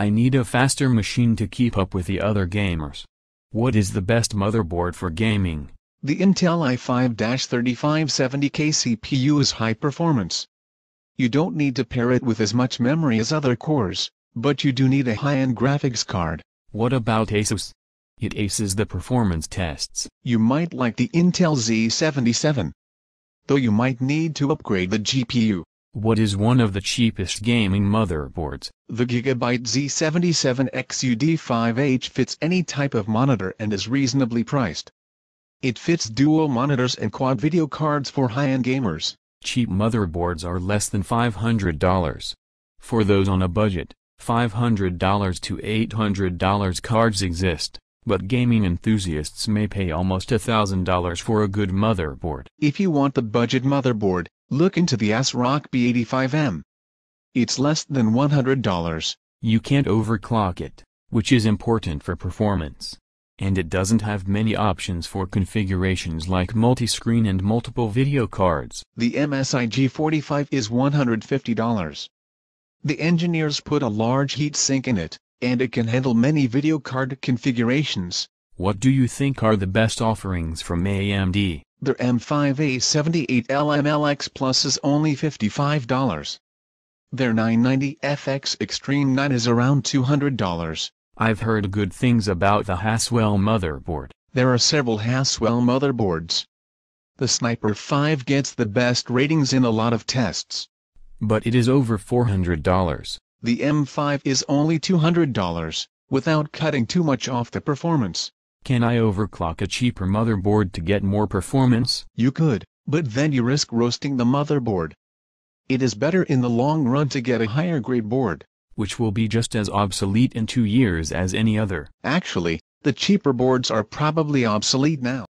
I need a faster machine to keep up with the other gamers. What is the best motherboard for gaming? The Intel i5-3570K CPU is high performance. You don't need to pair it with as much memory as other cores, but you do need a high-end graphics card. What about Asus? It aces the performance tests. You might like the Intel Z77, though you might need to upgrade the GPU. What is one of the cheapest gaming motherboards? The Gigabyte Z77X UD5H fits any type of monitor and is reasonably priced. It fits dual monitors and quad video cards for high-end gamers. Cheap motherboards are less than $500. For those on a budget, $500 to $800 cards exist, but gaming enthusiasts may pay almost $1,000 for a good motherboard. If you want the budget motherboard, look into the ASRock B85M. It's less than $100. You can't overclock it, which is important for performance. And it doesn't have many options for configurations like multi-screen and multiple video cards. The MSI G45 is $150. The engineers put a large heatsink in it, and it can handle many video card configurations. What do you think are the best offerings from AMD? Their M5A78L-M LX Plus is only $55. Their 990FX Extreme 9 is around $200. I've heard good things about the Haswell motherboard. There are several Haswell motherboards. The Sniper 5 gets the best ratings in a lot of tests, but it is over $400. The M5 is only $200, without cutting too much off the performance. Can I overclock a cheaper motherboard to get more performance? You could, but then you risk roasting the motherboard. It is better in the long run to get a higher grade board, which will be just as obsolete in 2 years as any other. Actually, the cheaper boards are probably obsolete now.